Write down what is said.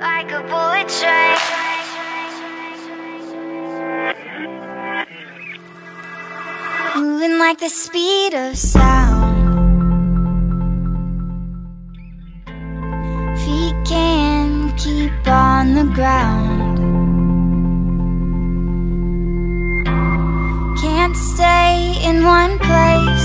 like a bullet train. Moving like the speed of sound, feet can't keep on the ground. Can't stay in one place,